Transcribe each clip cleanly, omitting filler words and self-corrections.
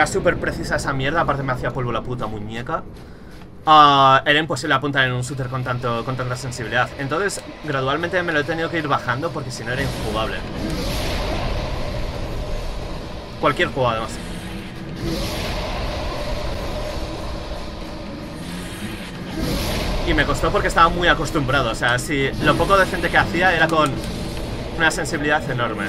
Era súper precisa esa mierda. Aparte me hacía polvo la puta muñeca. Era imposible apuntar en un shooter con tanta sensibilidad. Entonces gradualmente me lo he tenido que ir bajando, porque si no era injugable. Cualquier juego además. Y me costó porque estaba muy acostumbrado. O sea, si lo poco decente que hacía era con una sensibilidad enorme.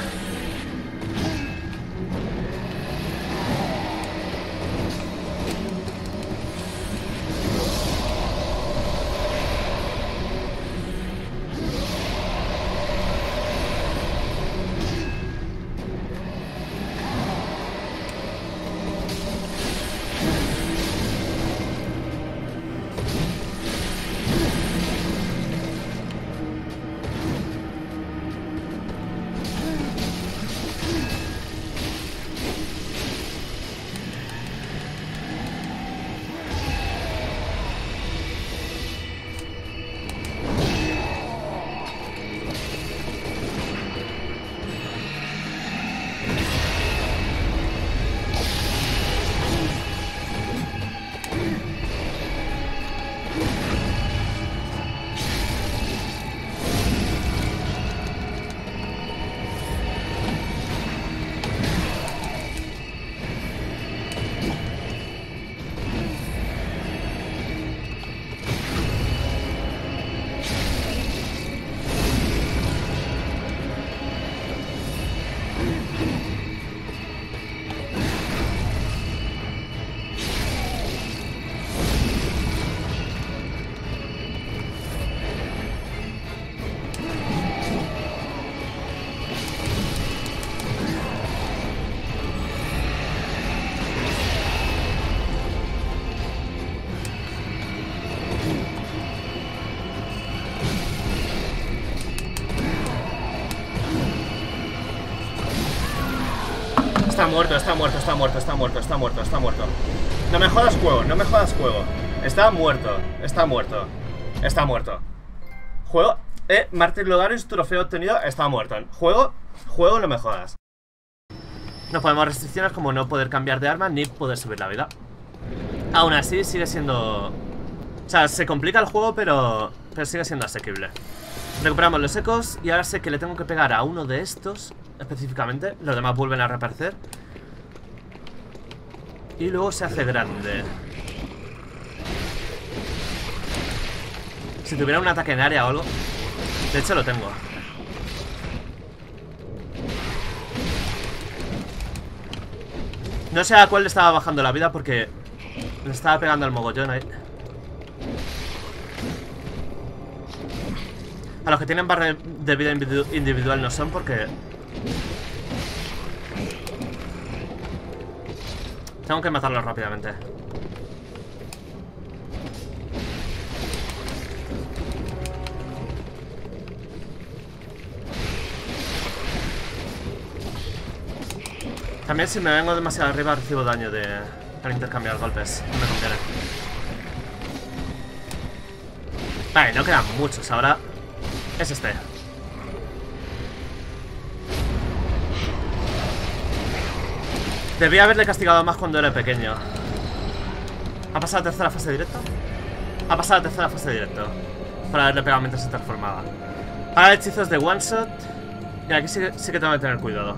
Está muerto. No me jodas juego, Está muerto. Juego, Mártir Logarius, trofeo obtenido, está muerto. Juego, no me jodas. No podemos restricciones como no poder cambiar de arma ni poder subir la vida. Aún así sigue siendo... O sea, se complica el juego, pero sigue siendo asequible. Recuperamos los ecos y ahora sé que le tengo que pegar a uno de estos específicamente. Los demás vuelven a reaparecer. Y luego se hace grande. Si tuviera un ataque en área o algo. De hecho lo tengo. No sé a cuál le estaba bajando la vida porque le estaba pegando al mogollón ahí. A los que tienen barra de vida individual no son, porque tengo que matarlos rápidamente. También si me vengo demasiado arriba recibo daño de... al intercambiar golpes. No me conviene. Vale, no quedan muchos ahora. Es este. Debía haberle castigado más cuando era pequeño. ¿Ha pasado la tercera fase directa? Ha pasado la tercera fase directa. Para haberle pegado mientras se transformaba. Ahora hechizos de one shot. Y aquí sí que tengo que tener cuidado.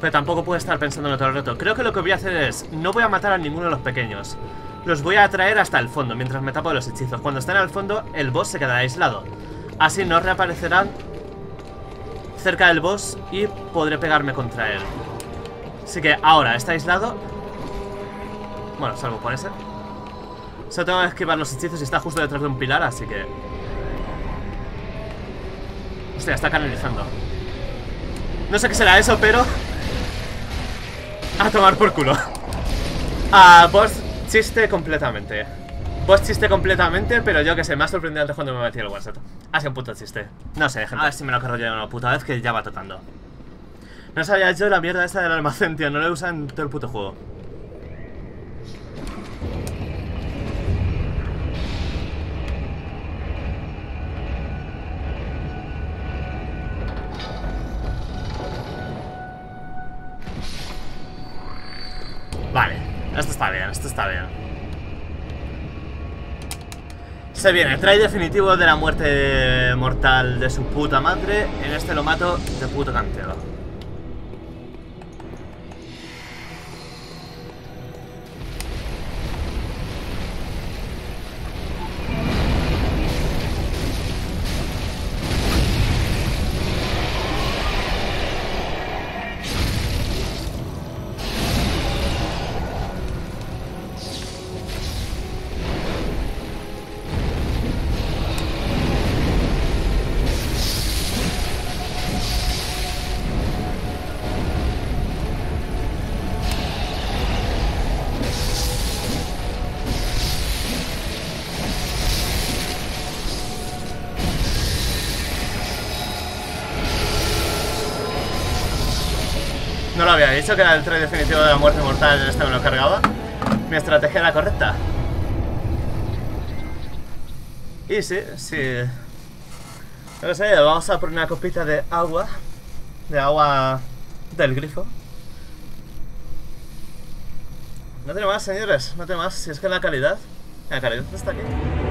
Pero tampoco puedo estar pensando en todo el rato. Creo que lo que voy a hacer es... no voy a matar a ninguno de los pequeños. Los voy a atraer hasta el fondo mientras me tapo de los hechizos. Cuando estén al fondo, el boss se quedará aislado. Así no reaparecerán cerca del boss y podré pegarme contra él. Así que ahora está aislado. Bueno, salvo por ese. Solo tengo que esquivar los hechizos y está justo detrás de un pilar, así que... hostia, está canalizando. No sé qué será eso, pero... a tomar por culo. Boss... chiste completamente. Vos chiste completamente, pero yo que sé, me ha sorprendido cuando me metí el one shot. Ha sido un puto chiste. No sé, gente. A ver si me lo cargo yo una puta vez que ya va tocando. No sabía yo la mierda esta del almacén, tío. No la usan en todo el puto juego. Vale, esto está bien, esto está bien. Se viene el try definitivo de la muerte mortal de su puta madre. En este lo mato de puto cantero. No lo había dicho que era el try definitivo de la muerte mortal, en este me lo cargaba. Mi estrategia era correcta. Y sí, sí. No sé, vamos a poner una copita de agua. De agua del grifo. No tiene más, señores, no tiene más. Si es que la calidad está aquí.